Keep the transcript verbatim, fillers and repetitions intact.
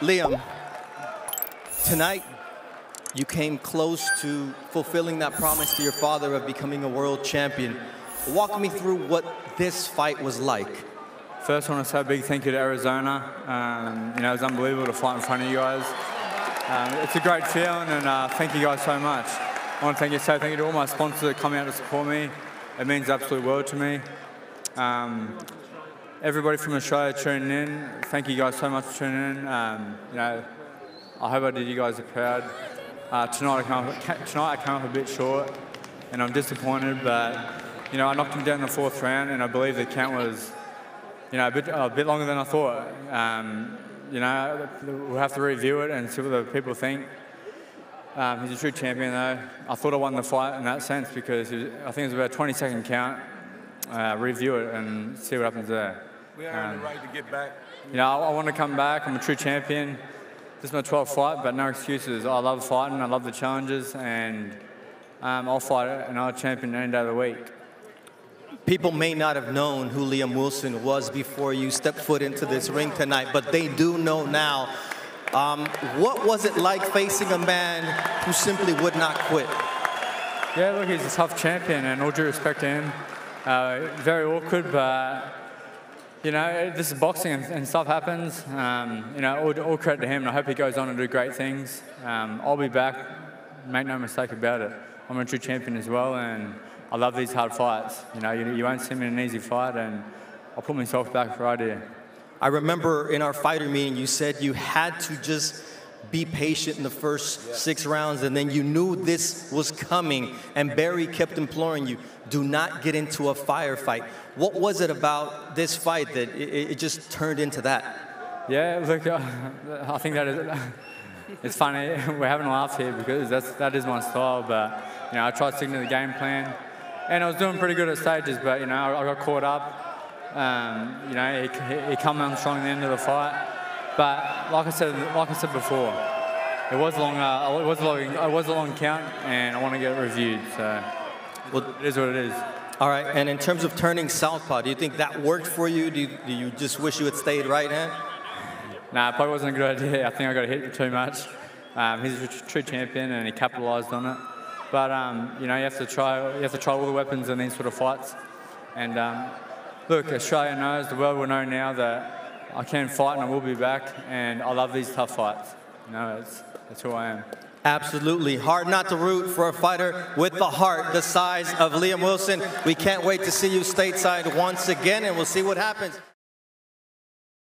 Liam, tonight you came close to fulfilling that promise to your father of becoming a world champion. Walk me through what this fight was like. First, I want to say a big thank you to Arizona. Um, you know, it's unbelievable to fight in front of you guys. Um, it's a great feeling, and uh, thank you guys so much. I want to thank you so thank you to all my sponsors that come out to support me. It means the absolute world to me. Um, Everybody from Australia tuning in, thank you guys so much for tuning in. Um, you know, I hope I did you guys a proud. Uh, tonight, I came up, tonight I came up a bit short, and I'm disappointed. But you know, I knocked him down in the fourth round, and I believe the count was, you know, a bit a bit longer than I thought. Um, you know, we'll have to review it and see what the people think. Um, he's a true champion, though. I thought I won the fight in that sense because it was, I think it was about a twenty-second count. Uh, review it and see what happens there. We earned um, the right to get back. You know, I, I want to come back. I'm a true champion. This is my twelfth fight, but no excuses. I love fighting. I love the challenges, and um, I'll fight another champion any day of the week. People may not have known who Liam Wilson was before you stepped foot into this ring tonight, but they do know now. Um, what was it like facing a man who simply would not quit? Yeah, look, he's a tough champion, and all due respect to him. Uh, very awkward, but, you know, this is boxing and, and stuff happens. Um, you know, all, all credit to him, and I hope he goes on and do great things. Um, I'll be back, make no mistake about it. I'm a true champion as well, and I love these hard fights. You know, you, you won't see me in an easy fight, and I'll put myself back right here. I remember in our fighter meeting, you said you had to just be patient in the first six rounds, and then you knew this was coming, and Barry kept imploring you, do not get into a firefight. What was it about this fight that it, it just turned into that? Yeah, look, uh, I think that is, it's funny, we're having a laugh here because that's, that is my style, but, you know, I tried sticking to the game plan, and I was doing pretty good at stages, but, you know, I, I got caught up, um, you know, he, he, he came on strong at the end of the fight. But like I said, like I said before, it was long. Uh, it was long. It was a long count, and I want to get it reviewed. So, well, it is what it is. All right. And in terms of turning southpaw, do you think that worked for you? Do you, do you just wish you had stayed right hand? Nah, it probably wasn't a good idea. I think I got hit too much. Um, he's a true champion, and he capitalised on it. But um, you know, you have to try. You have to try all the weapons in these sort of fights. And um, look, Australia knows, the world will know now that I can fight, and I will be back, and I love these tough fights. You know, it's, that's who I am. Absolutely. Hard not to root for a fighter with the heart the size of Liam Wilson. We can't wait to see you stateside once again, and we'll see what happens.